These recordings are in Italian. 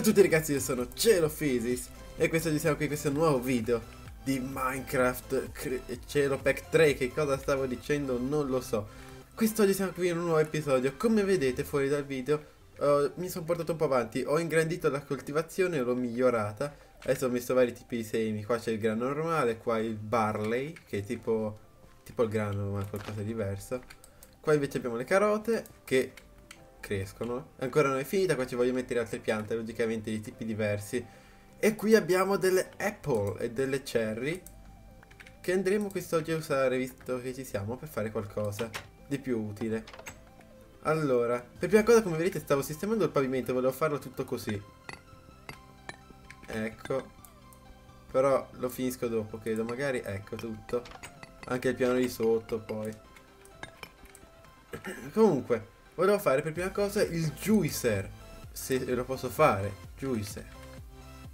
Ciao a tutti ragazzi, io sono Celophisis e questo oggi siamo qui in questo nuovo video di Minecraft Celopack 3. Che cosa stavo dicendo non lo so. Quest'oggi siamo qui in un nuovo episodio. Come vedete fuori dal video mi sono portato un po' avanti. Ho ingrandito la coltivazione, l'ho migliorata. Adesso ho messo vari tipi di semi. Qua c'è il grano normale, qua il barley, che è tipo il grano ma qualcosa di diverso. Qua invece abbiamo le carote che crescono. Ancora non è finita, qua ci voglio mettere altre piante, logicamente di tipi diversi. E qui abbiamo delle apple e delle cherry che andremo quest'oggi a usare, visto che ci siamo, per fare qualcosa di più utile. Allora, per prima cosa, come vedete, stavo sistemando il pavimento, volevo farlo tutto così. Ecco. Però lo finisco dopo, credo, magari. Ecco tutto. Anche il piano di sotto poi. Comunque volevo fare per prima cosa il juicer, se lo posso fare. Juicer,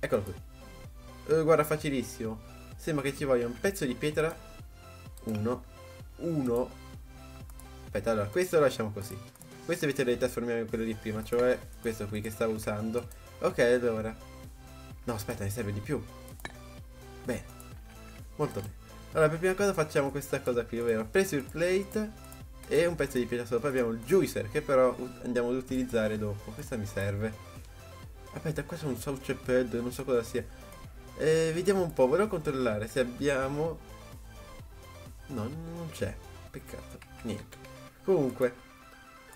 eccolo qui. Guarda, facilissimo. Sembra che ci voglia un pezzo di pietra. Uno. Aspetta, allora questo lo lasciamo così. Questo invece lo trasformiamo in quello di prima, cioè questo qui che stavo usando. Ok, allora. No, aspetta, ne serve di più. Bene, molto bene. Allora, per prima cosa facciamo questa cosa qui, ovvero pressure plate e un pezzo di pietra sopra. Abbiamo il juicer che però andiamo ad utilizzare dopo. Questa mi serve. Aspetta, qua c'è un sauce pad, non so cosa sia. Vediamo un po', volevo controllare se abbiamo. No, non c'è. Peccato, niente. Comunque,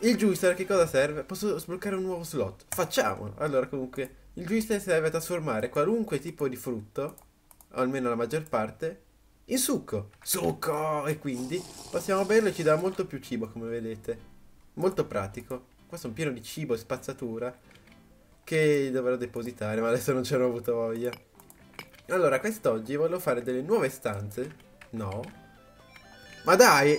il juicer che cosa serve? Posso sbloccare un nuovo slot. Facciamolo! Allora, comunque, il juicer serve a trasformare qualunque tipo di frutto, o almeno la maggior parte, in succo. E quindi possiamo berlo e ci dà molto più cibo, come vedete. Molto pratico. Qua sono pieno di cibo e spazzatura che dovrò depositare, ma adesso non ce l'ho avuto voglia. Allora, quest'oggi volevo fare delle nuove stanze. No, ma dai,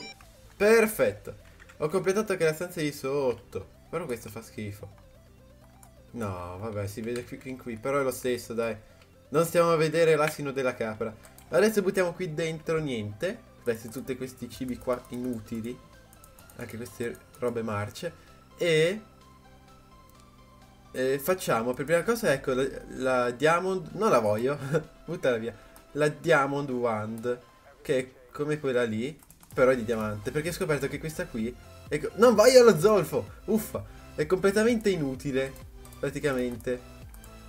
perfetto. Ho completato anche la stanza di sotto. Però questo fa schifo. No, vabbè, si vede qui. Però è lo stesso, dai. Non stiamo a vedere l'asino della capra. Adesso buttiamo qui dentro niente. Adesso tutti questi cibi qua inutili, anche queste robe marce. E facciamo per prima cosa, ecco, la diamond. Non la voglio buttala via. La diamond wand, che è come quella lì, però è di diamante, perché ho scoperto che questa qui è... Non voglio lo zolfo. Uffa. È completamente inutile, praticamente,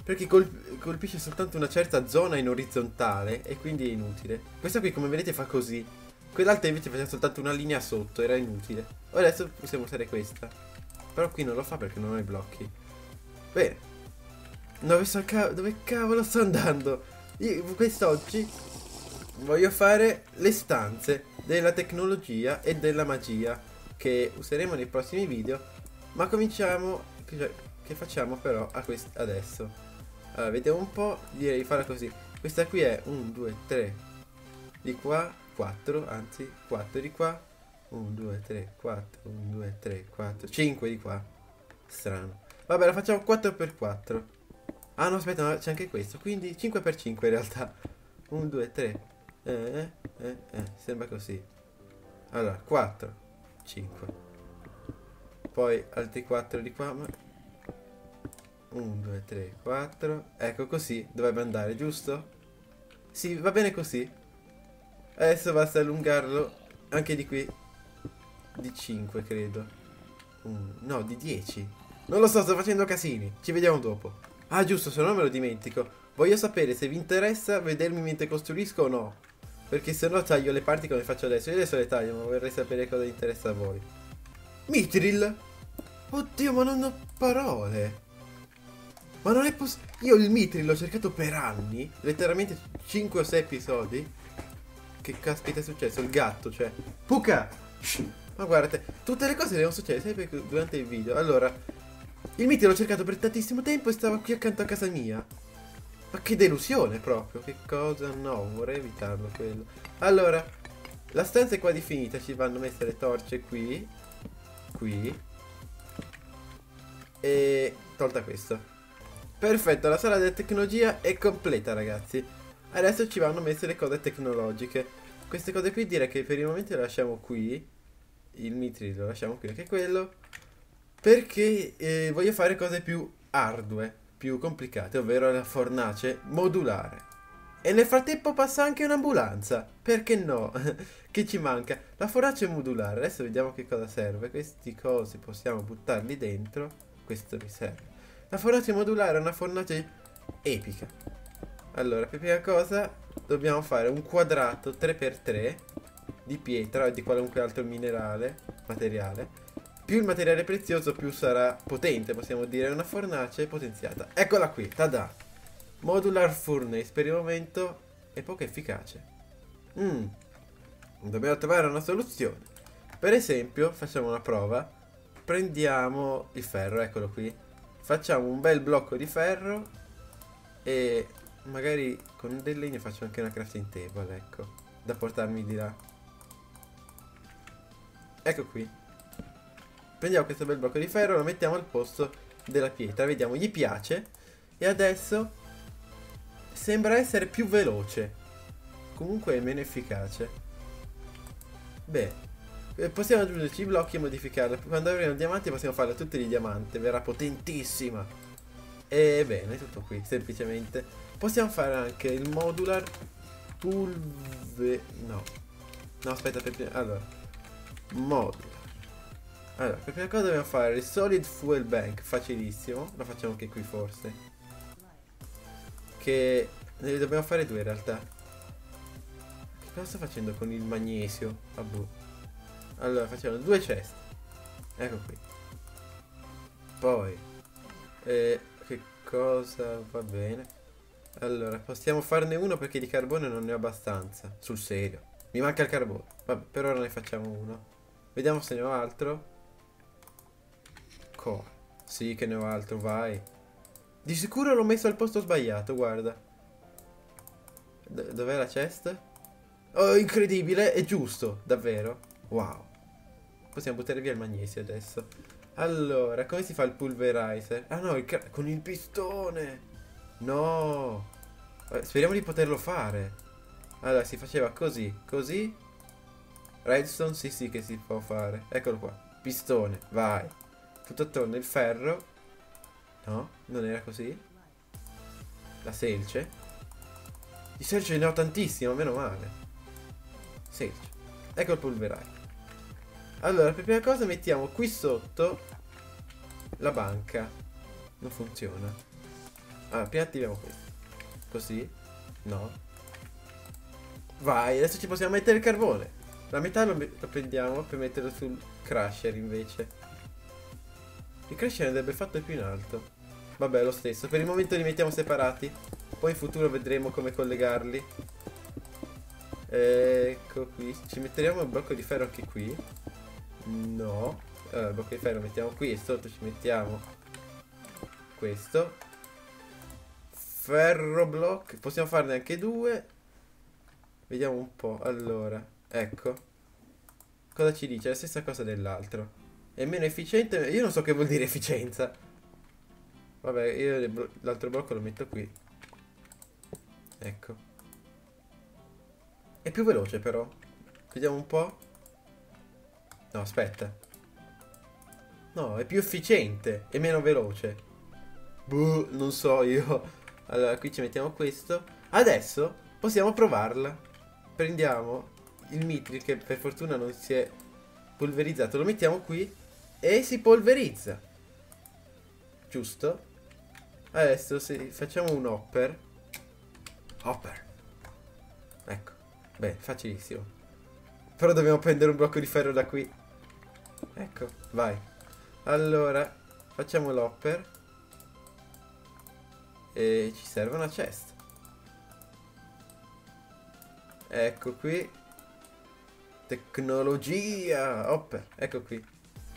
perché colpisce soltanto una certa zona in orizzontale e quindi è inutile. Questa qui, come vedete, fa così. Quell'altra invece faceva soltanto una linea sotto, era inutile. Adesso possiamo usare questa. Però qui non lo fa perché non ho i blocchi. Bene. Dove cavolo sto andando? Io quest'oggi voglio fare le stanze della tecnologia e della magia, che useremo nei prossimi video. Ma cominciamo... Che facciamo però adesso? Allora, vediamo un po', direi di farla così. Questa qui è 1, 2, 3 di qua, 4, anzi 4 di qua, 1, 2, 3, 4, 1, 2, 3, 4, 5 di qua. Strano. Vabbè, la facciamo 4x4. Ah no, aspetta, no, c'è anche questo, quindi 5x5 in realtà. 1, 2, 3, sembra così. Allora, 4, 5. Poi altri 4 di qua, ma... 1, 2, 3, 4. Ecco, così dovrebbe andare, giusto? Sì, va bene così. Adesso basta allungarlo anche di qui, di 5 credo. No, di 10. Non lo so, sto facendo casini. Ci vediamo dopo. Ah giusto, se no me lo dimentico. Voglio sapere se vi interessa vedermi mentre costruisco o no, perché se no taglio le parti come faccio adesso. Io adesso le taglio, ma vorrei sapere cosa interessa a voi. Mithril? Oddio, ma non ho parole. Ma non è possibile. Io il Mithril l'ho cercato per anni, letteralmente 5 o 6 episodi. Che caspita è successo? Il gatto, cioè Puca! Ma guardate, tutte le cose devono succedere sempre durante il video. Allora, il Mithril l'ho cercato per tantissimo tempo e stava qui accanto a casa mia. Ma che delusione proprio. Che cosa? No, vorrei evitarlo quello. Allora, la stanza è qua di finita. Ci vanno messe le torce qui. Qui. E tolta questa. Perfetto, la sala della tecnologia è completa, ragazzi. Adesso ci vanno messe le cose tecnologiche. Queste cose qui direi che per il momento le lasciamo qui. Il Mithril lo lasciamo qui, anche quello, perché voglio fare cose più hardware. più complicate, ovvero la fornace modulare. E nel frattempo passa anche un'ambulanza, perché no? Che ci manca? La fornace modulare, adesso vediamo che cosa serve. Questi cosi possiamo buttarli dentro, questo mi serve. La fornace modulare è una fornace epica. Allora, per prima cosa dobbiamo fare un quadrato 3×3 di pietra e di qualunque altro minerale, materiale. Più il materiale prezioso, più sarà potente, possiamo dire, una fornace potenziata. Eccola qui, tada! Modular furnace, per il momento è poco efficace. Dobbiamo trovare una soluzione. Per esempio, facciamo una prova. Prendiamo il ferro, eccolo qui. Facciamo un bel blocco di ferro e magari con del legno faccio anche una crafting table, ecco, da portarmi di là. Ecco qui. Prendiamo questo bel blocco di ferro, lo mettiamo al posto della pietra, vediamo, gli piace. E adesso sembra essere più veloce, comunque è meno efficace. Beh, possiamo aggiungerci i blocchi e modificarla. Quando avremo diamanti possiamo farla tutti di diamante, verrà potentissima. E bene, tutto qui, semplicemente. Possiamo fare anche il modular pulve... No, aspetta, per prima... Allora, modular. Allora, per prima cosa dobbiamo fare il solid fuel bank, facilissimo. Lo facciamo anche qui forse. Che ne dobbiamo fare due in realtà. Che cosa sto facendo con il magnesio? Vabbè. Allora facciamo due chest. Ecco qui. Poi che cosa va bene. Allora possiamo farne uno perché di carbone non ne ho abbastanza. Sul serio, mi manca il carbone. Vabbè, per ora ne facciamo uno. Vediamo se ne ho altro. Sì che ne ho altro, vai. Di sicuro l'ho messo al posto sbagliato, guarda. Dov'è la chest? Oh, incredibile, è giusto, davvero. Wow. Possiamo buttare via il magnesio adesso. Allora, come si fa il pulverizer? Ah no, con il pistone. No. Speriamo di poterlo fare. Allora, si faceva così, così. Redstone, sì che si può fare. Eccolo qua, pistone, vai. Tutto attorno il ferro. No, non era così. La selce. Di selce ne ho tantissimo, meno male. Selce. Ecco il polveraio. Allora, per prima cosa mettiamo qui sotto la banca. Non funziona. Allora, prima attiviamo questo. Così. No. Vai, adesso ci possiamo mettere il carbone. La metà lo prendiamo per metterlo sul crusher invece. Il crescere andrebbe fatto più in alto. Vabbè, lo stesso. Per il momento li mettiamo separati. Poi in futuro vedremo come collegarli. Ecco qui. Ci metteremo un blocco di ferro anche qui. No. Allora, il blocco di ferro lo mettiamo qui. E sotto ci mettiamo questo. Ferro block. Possiamo farne anche due. Vediamo un po'. Allora, ecco. Cosa ci dice? La stessa cosa dell'altro. È meno efficiente. Io non so che vuol dire efficienza. Vabbè, io l'altro blocco lo metto qui. Ecco. È più veloce però. Vediamo un po'. No, aspetta. No, è più efficiente. È meno veloce. Buh, non so io. Allora, qui ci mettiamo questo. Adesso possiamo provarla. Prendiamo il mithril, che per fortuna non si è pulverizzato. Lo mettiamo qui. E si polverizza. Giusto. Adesso se facciamo un hopper. Ecco. Beh, facilissimo. Però dobbiamo prendere un blocco di ferro da qui. Ecco, vai. Allora, facciamo l'hopper. E ci serve una chest. Ecco qui. Tecnologia. Hopper, ecco qui.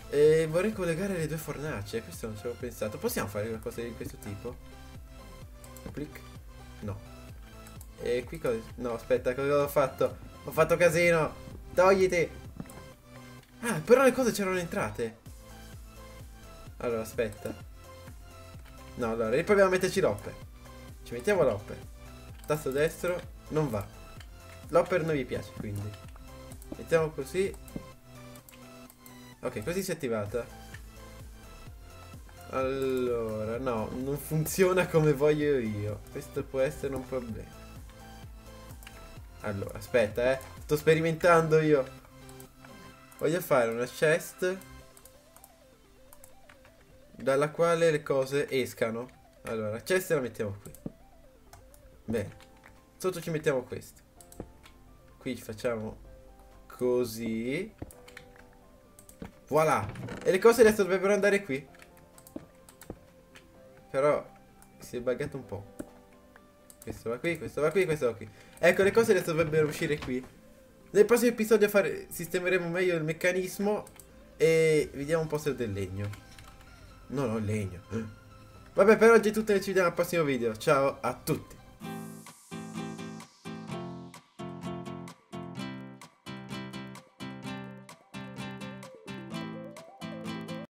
E vorrei collegare le due fornace, questo non ci avevo pensato. Possiamo fare qualcosa di questo tipo? Clic. No. E qui cosa... No, aspetta, cosa ho fatto? Ho fatto casino. Togliti. Ah, però le cose c'erano entrate. Allora, aspetta. No, allora, riproviamo a metterci l'hopper. Ci mettiamo l'hopper. Tasto destro, non va. L'hopper non mi piace, quindi. Mettiamo così. Ok, così si è attivata. Allora, no, non funziona come voglio io. Questo può essere un problema. Allora, aspetta, sto sperimentando io. Voglio fare una chest dalla quale le cose escano. Allora, la chest la mettiamo qui. Bene. Sotto ci mettiamo questo. Qui facciamo così. Voilà. E le cose adesso dovrebbero andare qui. Però si è buggato un po'. Questo va qui, questo va qui, questo va qui. Ecco, le cose adesso dovrebbero uscire qui. Nel prossimo episodio sistemeremo meglio il meccanismo. E vediamo un po' se ho del legno. Non ho legno. Vabbè, per oggi è tutto e ci vediamo al prossimo video. Ciao a tutti.